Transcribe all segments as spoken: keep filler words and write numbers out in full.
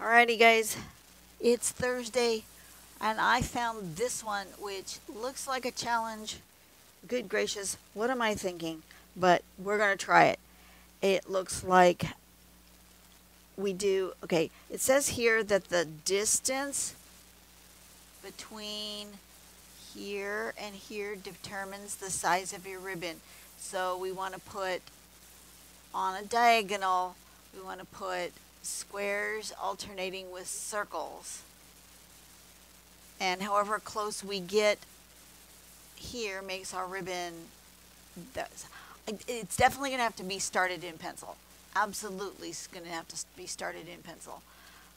Alrighty guys, it's Thursday and I found this one which looks like a challenge. Good gracious, what am I thinking? But we're gonna try it. It looks like we do, okay, it says here that the distance between here and here determines the size of your ribbon. So we wanna put on a diagonal, we wanna put squares alternating with circles, and however close we get here makes our ribbon. It's definitely gonna have to be started in pencil. Absolutely it's gonna have to be started in pencil.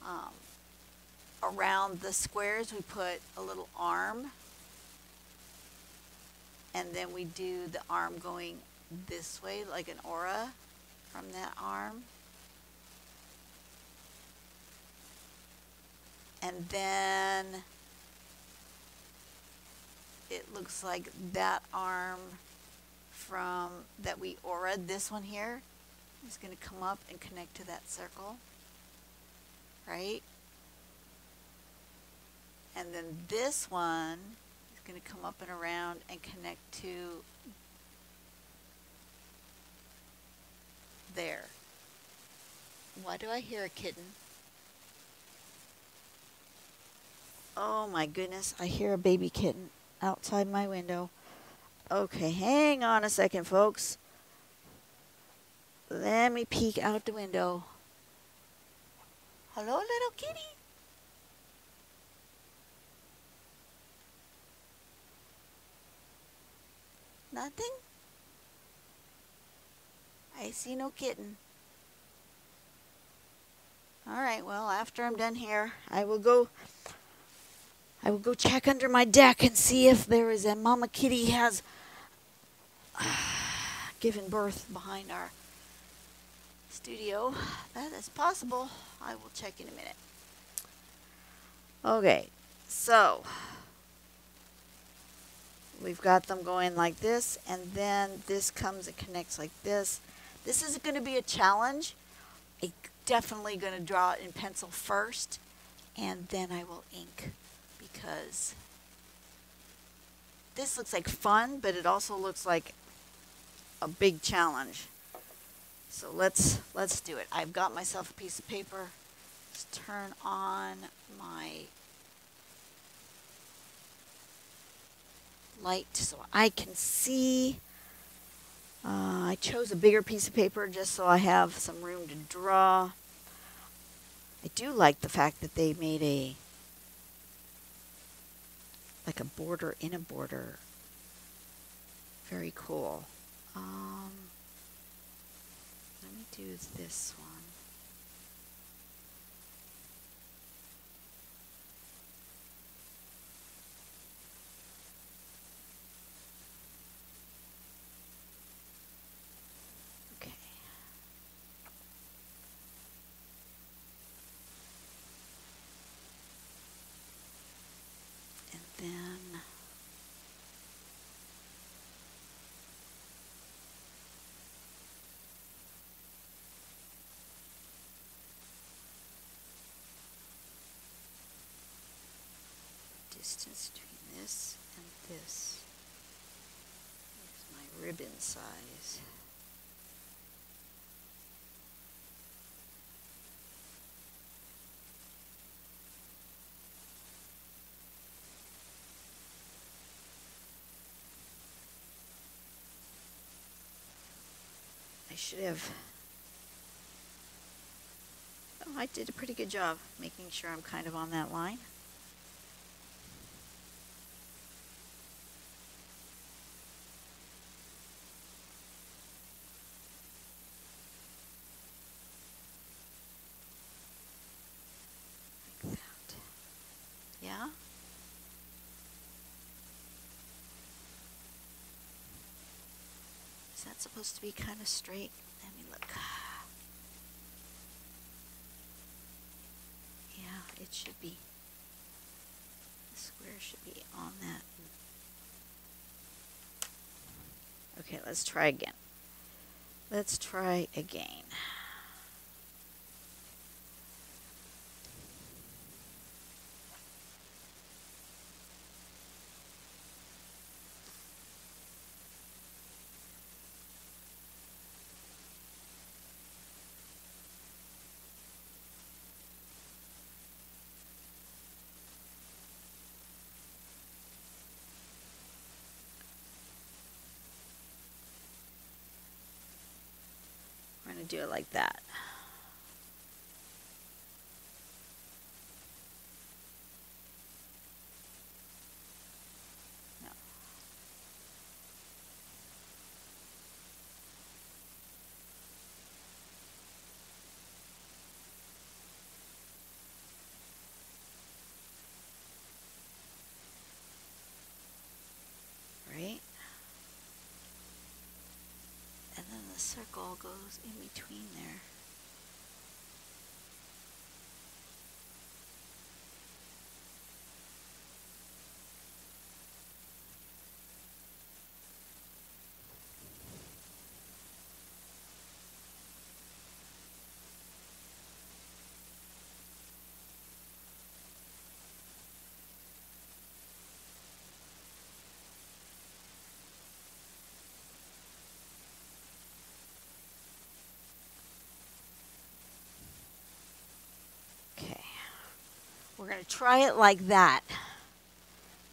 Um, around the squares we put a little arm, and then we do the arm going this way like an aura from that arm. And then it looks like that arm from that we aura, this one here, is going to come up and connect to that circle, right? And then this one is going to come up and around and connect to there. Why do I hear a kitten? Oh my goodness, I hear a baby kitten outside my window. Okay, hang on a second, folks. Let me peek out the window. Hello, little kitty. Nothing? I see no kitten. Alright, well, after I'm done here, I will go... I will go check under my deck and see if there is a mama kitty has uh, given birth behind our studio. That is possible. I will check in a minute. Okay, so we've got them going like this, and then this comes and connects like this. This is going to be a challenge. I'm definitely going to draw it in pencil first, and then I will ink. Because this looks like fun, but it also looks like a big challenge. So let's let's do it. I've got myself a piece of paper. Let's turn on my light so I can see. Uh, I chose a bigger piece of paper just so I have some room to draw. I do like the fact that they made a like a border in a border. Very cool. Um, let me do this one. Okay. Then distance between this and this is my ribbon size. Should have. Oh, I did a pretty good job making sure I'm kind of on that line. Like that. Yeah? That's supposed to be kind of straight. Let me look. Yeah, it should be. The square should be on that. Okay, let's try again. Let's try again. do it like that. Circle goes in between there. We're going to try it like that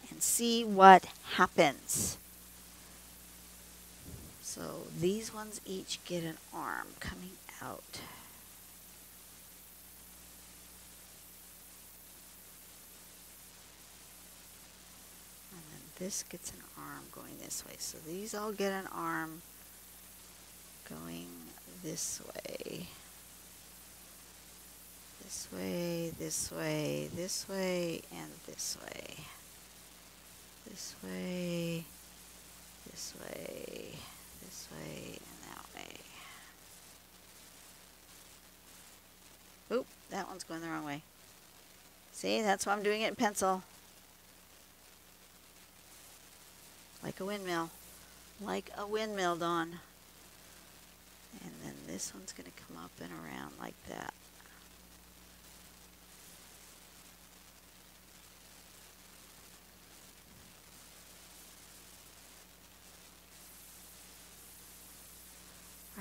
and see what happens. So these ones each get an arm coming out. And then this gets an arm going this way. So these all get an arm going this way. This way, this way, this way, and this way. This way, this way, this way, and that way. Oop, that one's going the wrong way. See, that's why I'm doing it in pencil. Like a windmill. Like a windmill, Dawn. And then this one's going to come up and around like that.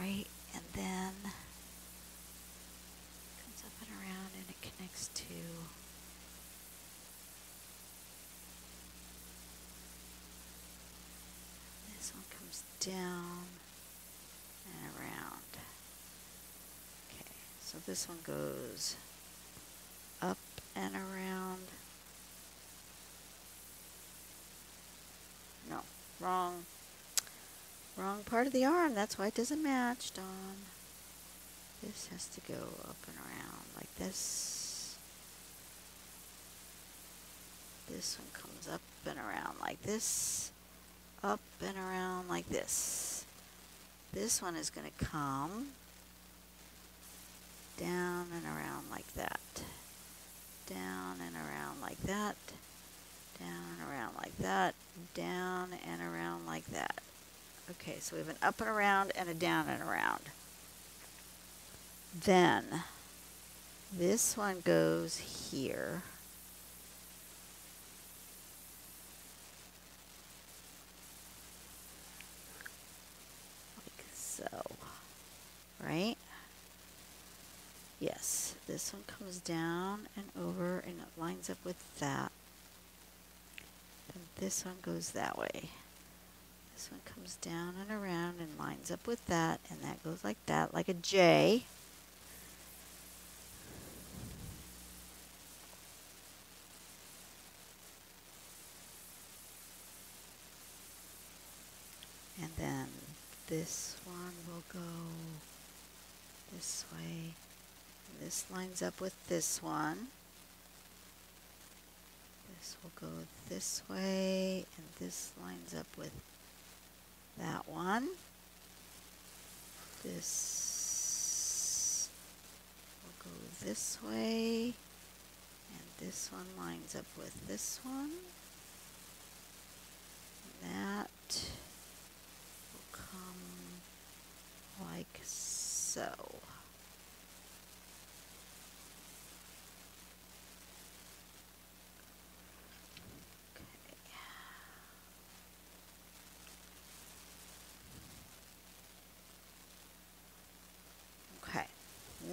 Right, and then it comes up and around and it connects to this one, comes down and around. Okay, so this one goes up and around. No, wrong. Wrong part of the arm, that's why it doesn't match, Dawn. This has to go up and around like this. This one comes up and around like this. Up and around like this. This one is going to come down and around like that. Down and around like that. Down and around like that. Down and around like that. Okay, so we have an up and around and a down and around. Then this one goes here. Like so, right? Yes, this one comes down and over and it lines up with that. And this one goes that way. This one comes down and around and lines up with that, and that goes like that, like a J. And then this one will go this way. And this lines up with this one. This will go this way, and this lines up with that one. This will go this way, and this one lines up with this one. And that will come like so.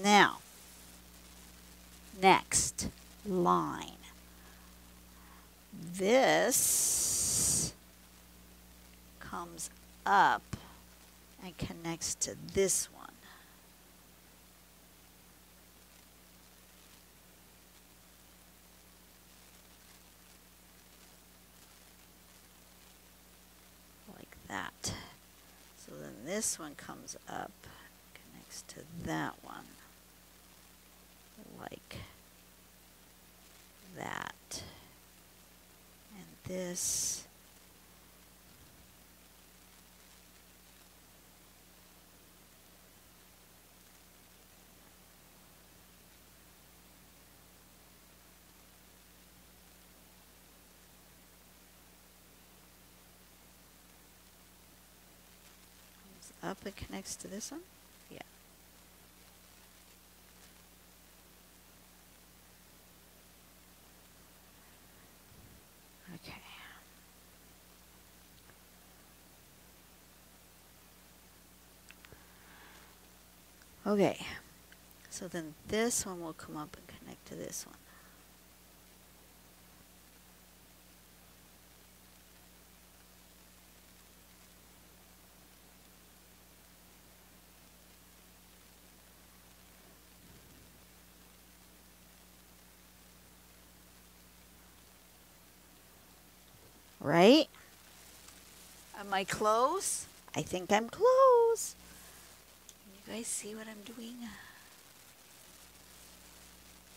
Now, next line. This comes up and connects to this one. then this one comes up, connects to that one, like that. And this up, it connects to this one? Yeah. Okay. Okay. So then this one will come up and connect to this one. Right? Am I close? I think I'm close. Can you guys see what I'm doing?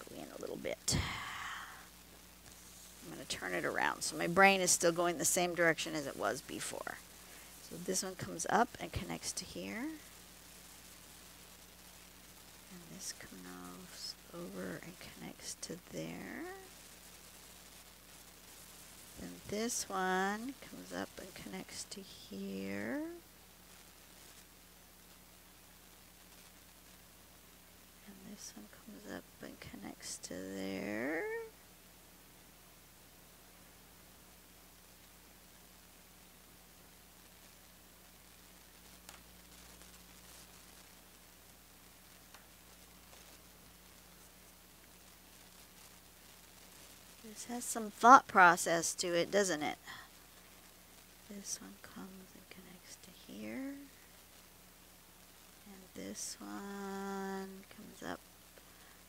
Go in a little bit. I'm going to turn it around. So my brain is still going the same direction as it was before. So this one comes up and connects to here. And this comes over and connects to there. And this one comes up and connects to here. And this one comes up and connects to there. This has some thought process to it, doesn't it? This one comes and connects to here. And this one comes up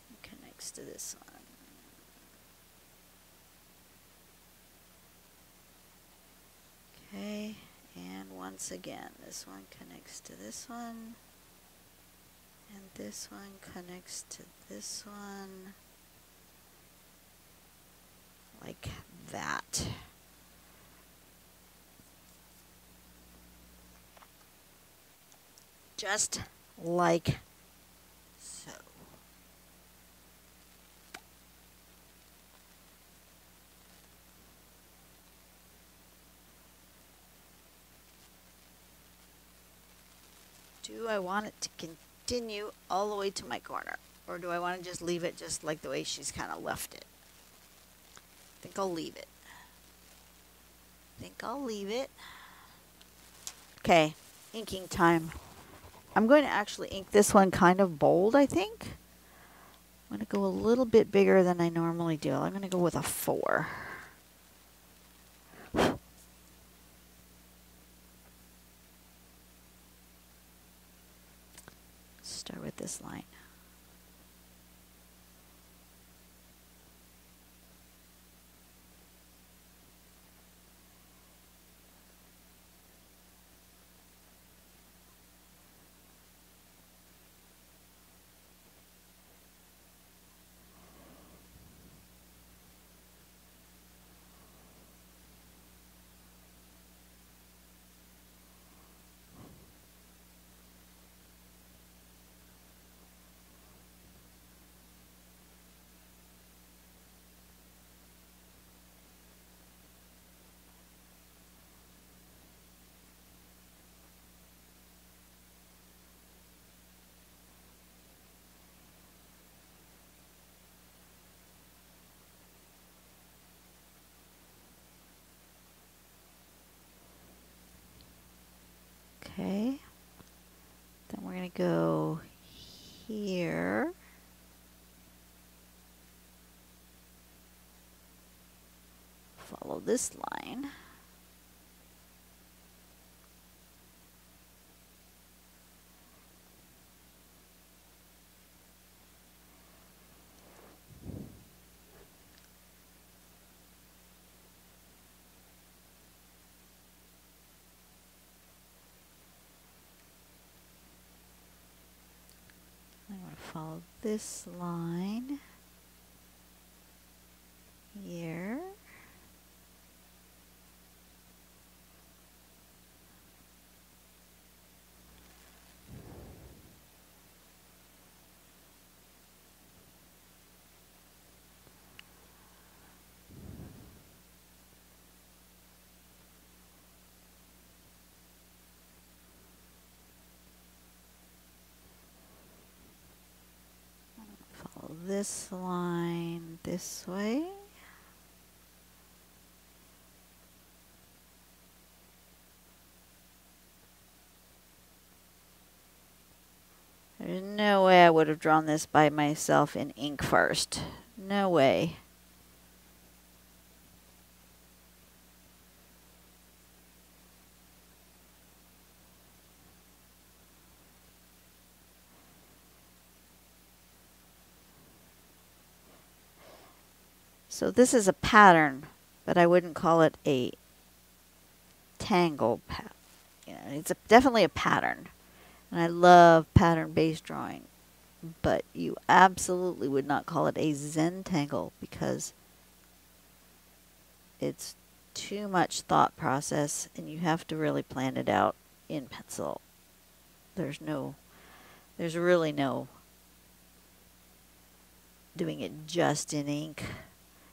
and connects to this one. Okay, and once again, this one connects to this one. And this one connects to this one. Like that. Just like so. Do I want it to continue all the way to my corner? Or do I want to just leave it just like the way she's kind of left it? I think I'll leave it. I think I'll leave it. Okay, inking time. I'm going to actually ink this one kind of bold, I think. I'm going to go a little bit bigger than I normally do. I'm going to go with a four. Start with this line. Okay, then we're going to go here. Follow this line. follow this line here. This line this way. There's no way I would have drawn this by myself in ink first. No way. So this is a pattern, but I wouldn't call it a tangle pattern. You know, it's a, definitely a pattern, and I love pattern-based drawing, but you absolutely would not call it a zentangle because it's too much thought process, and you have to really plan it out in pencil. There's no, there's really no doing it just in ink.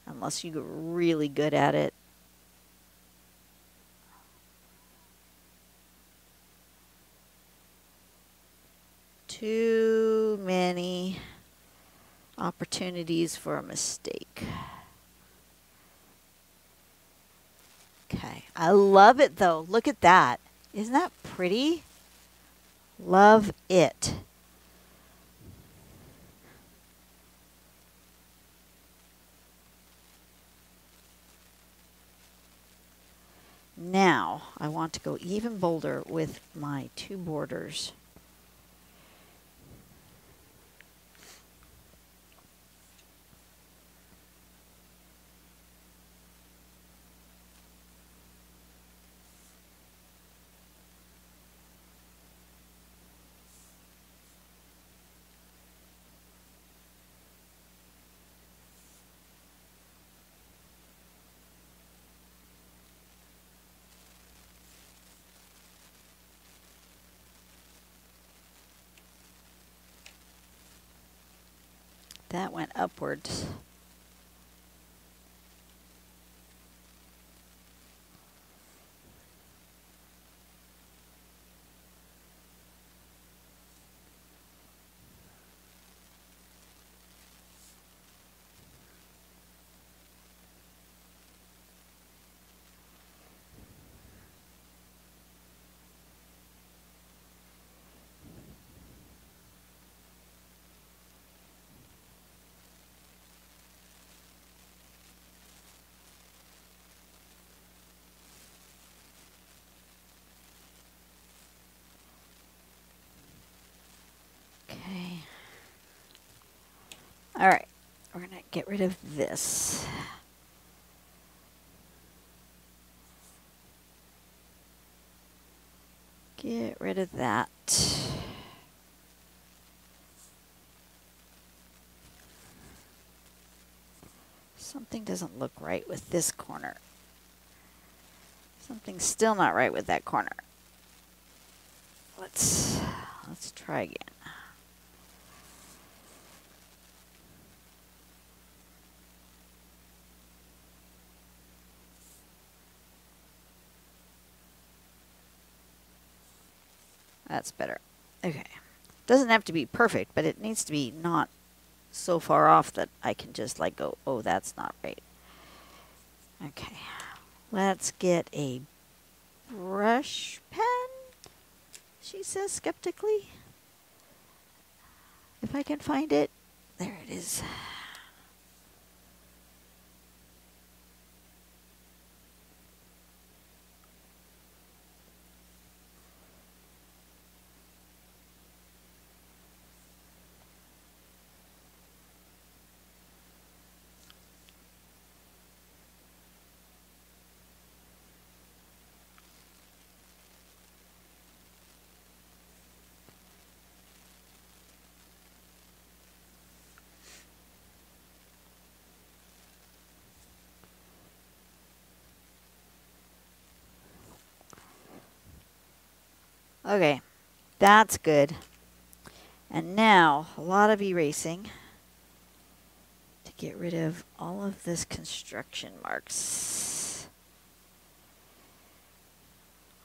Unless you get really good at it. Too many opportunities for a mistake. Okay, I love it though. Look at that. Isn't that pretty? Love it. Now, I want to go even bolder with my two borders. That went upwards. All right, we're gonna get rid of this. Get rid of that. Something doesn't look right with this corner. Something's still not right with that corner. Let's, let's try again. That's better. Okay. Doesn't have to be perfect, but it needs to be not so far off that I can just like go, oh, that's not right. Okay. Let's get a brush pen, she says skeptically. If I can find it. There it is. Okay, that's good. And now a lot of erasing to get rid of all of this construction marks.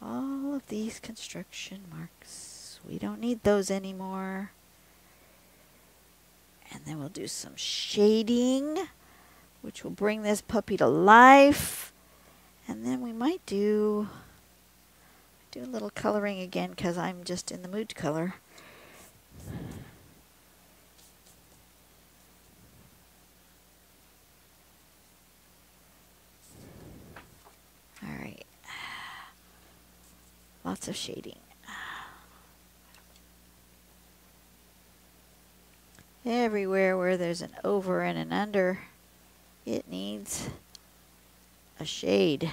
All of these construction marks. We don't need those anymore. And then we'll do some shading, which will bring this puppy to life. And then we might do, do a little coloring again because I'm just in the mood to color. All right, lots of shading. Everywhere where there's an over and an under, it needs a shade.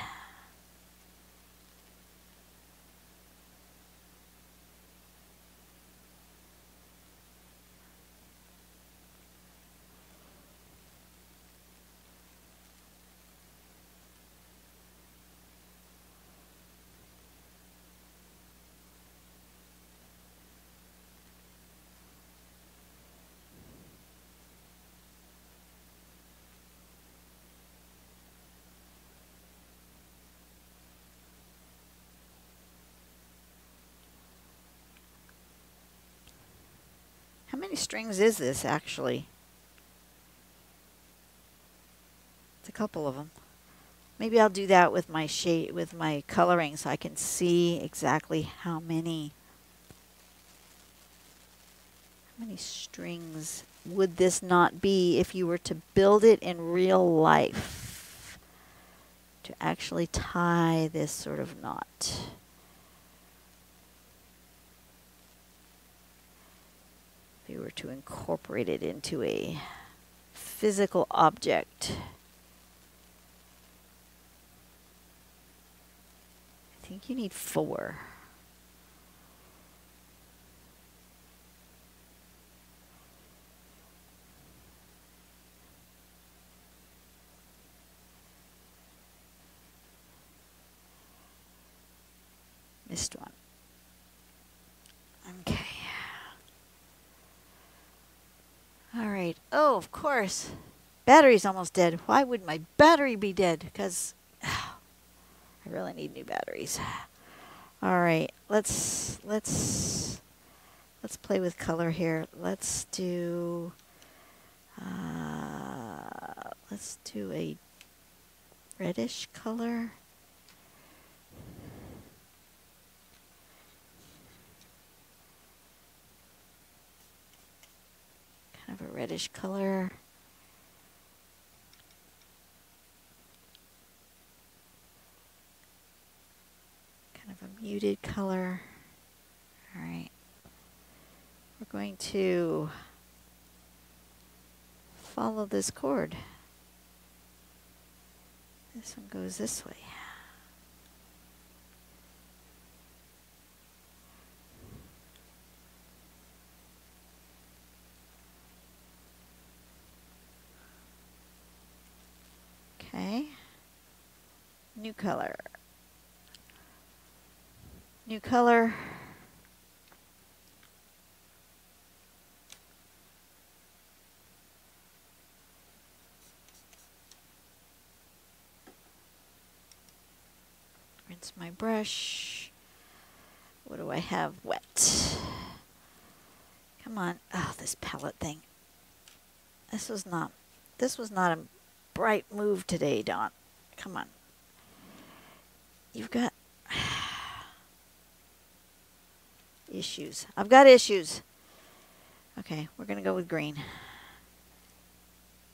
How many strings is this actually? It's a couple of them. Maybe I'll do that with my shade, with my coloring, so I can see exactly how many how many strings would this not be if you were to build it in real life, to actually tie this sort of knot. If you were to incorporate it into a physical object. I think you need four. Missed one. Okay. All right. Oh, of course. Battery's almost dead. Why would my battery be dead? Because oh, I really need new batteries. All right. Let's let's let's play with color here. Let's do uh, let's do a reddish color. Of a reddish color. Kind of a muted color. All right. We're going to follow this cord. This one goes this way. New color. New color. Rinse my brush. What do I have wet? Come on. Oh, this palette thing. This was not, this was not a bright move today, Dawn. Come on. You've got issues. I've got issues. Okay, we're going to go with green.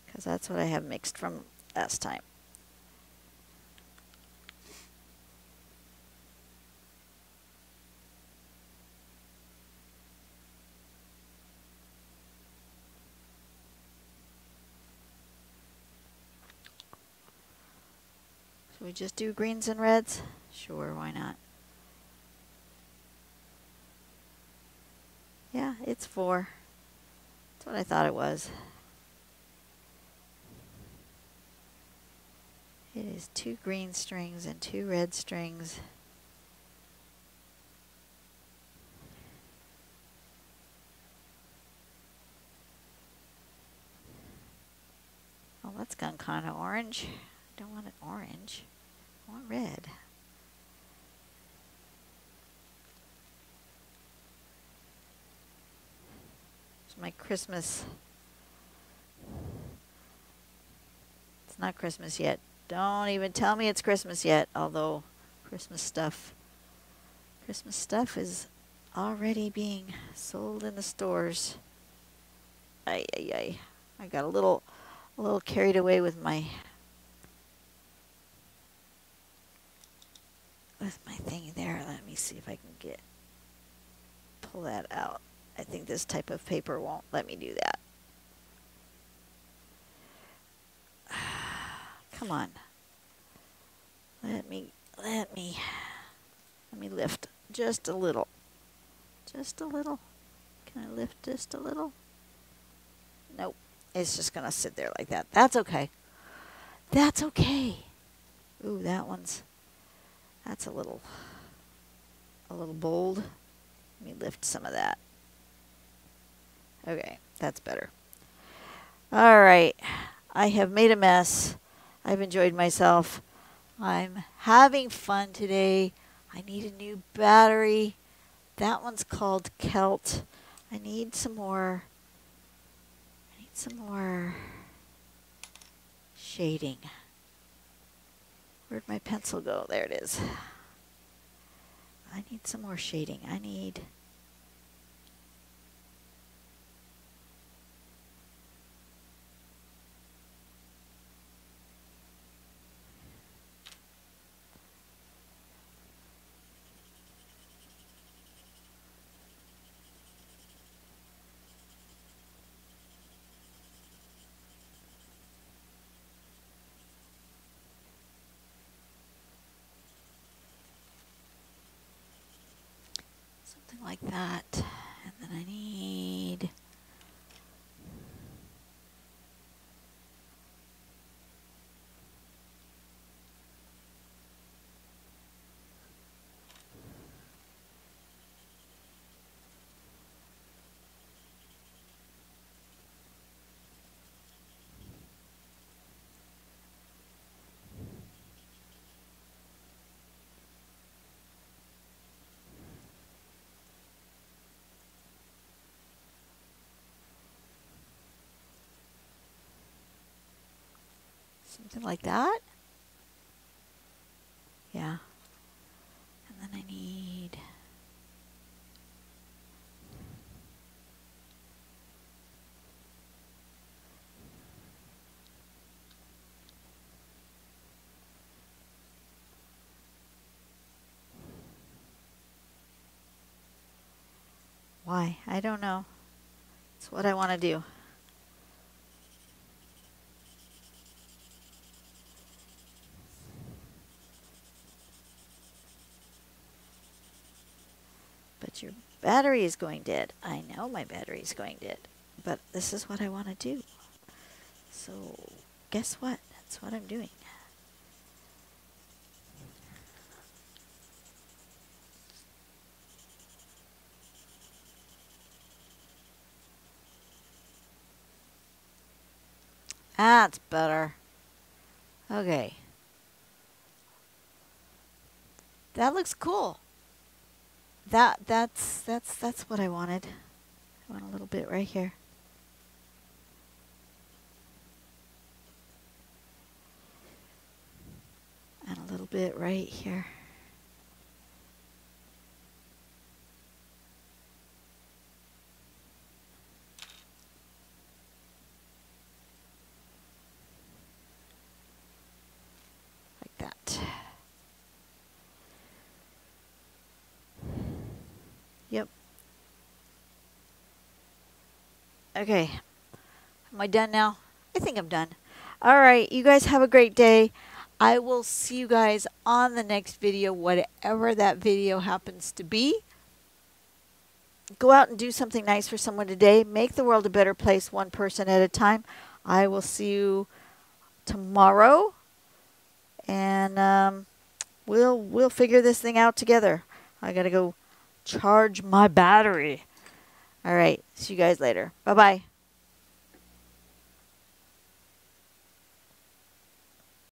Because that's what I have mixed from last time. We just do greens and reds? Sure, why not? Yeah, it's four. That's what I thought it was. It is two green strings and two red strings. that's gone kind of orange. I don't want it orange. I want red. It's my Christmas. It's not Christmas yet. Don't even tell me it's Christmas yet, although Christmas stuff. Christmas stuff is already being sold in the stores. Ay, ay, ay. I got a little, a little carried away with my, with my thing there. Let me see if I can get, pull that out. I think this type of paper won't let me do that. Come on. Let me, let me, let me lift just a little. Just a little. Can I lift just a little? Nope. It's just going to sit there like that. That's okay. That's okay. Ooh, that one's, that's a little, a little bold. Let me lift some of that. Okay, that's better. All right. I have made a mess. I've enjoyed myself. I'm having fun today. I need a new battery. That one's called Kelt. I need some more. I need some more shading. Where'd my pencil go? There it is. I need some more shading. I need. Like that, and then I need something like that. Yeah. And then I need why? I don't know. It's what I want to do. Your battery is going dead. I know my battery is going dead, but this is what I want to do. So guess what? That's what I'm doing. That's better. Okay. That looks cool. That that's that's that's what I wanted. I want a little bit right here. And a little bit right here. Like that. Yep. Okay. Am I done now? I think I'm done. All right. You guys have a great day. I will see you guys on the next video, whatever that video happens to be. Go out and do something nice for someone today. Make the world a better place, one person at a time. I will see you tomorrow. And um, we'll, we'll figure this thing out together. I got to go. Charge my battery. All right. See you guys later. Bye-bye.